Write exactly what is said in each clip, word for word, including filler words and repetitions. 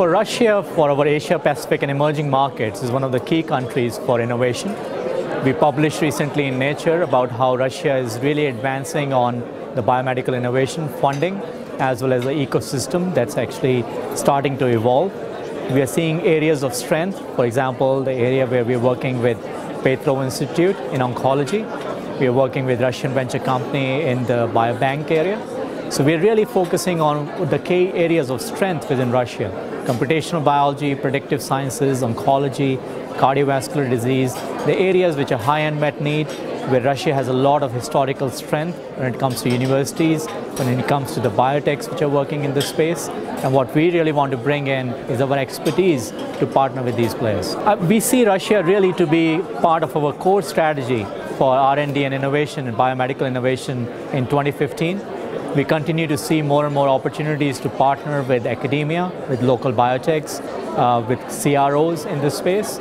for Russia, for our Asia-Pacific and emerging markets, is one of the key countries for innovation. We published recently in Nature about how Russia is really advancing on the biomedical innovation funding, as well as the ecosystem that's actually starting to evolve. We are seeing areas of strength, for example, the area where we're working with Petrov Institute in oncology. We are working with Russian venture company in the biobank area. So we're really focusing on the key areas of strength within Russia: computational biology, predictive sciences, oncology, cardiovascular disease, the areas which are high unmet need, where Russia has a lot of historical strength when it comes to universities, when it comes to the biotechs which are working in this space. And what we really want to bring in is our expertise to partner with these players. Uh, we see Russia really to be part of our core strategy for R and D and innovation and biomedical innovation in twenty fifteen. We continue to see more and more opportunities to partner with academia, with local biotechs, uh, with C R Os in this space.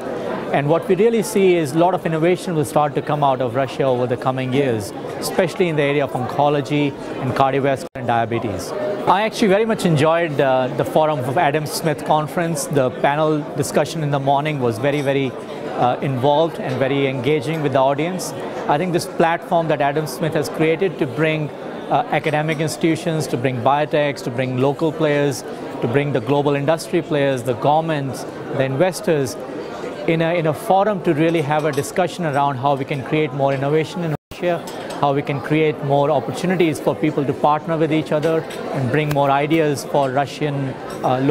And what we really see is a lot of innovation will start to come out of Russia over the coming years, especially in the area of oncology and cardiovascular and diabetes. I actually very much enjoyed uh, the forum of Adam Smith Conference. The panel discussion in the morning was very, very uh, involved and very engaging with the audience. I think this platform that Adam Smith has created to bring uh, academic institutions, to bring biotechs, to bring local players, to bring the global industry players, the governments, the investors, In a, in a forum to really have a discussion around how we can create more innovation in Russia, how we can create more opportunities for people to partner with each other and bring more ideas for Russian uh,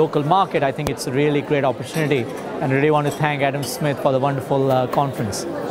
local market. I think it's a really great opportunity, and I really want to thank Adam Smith for the wonderful uh, conference.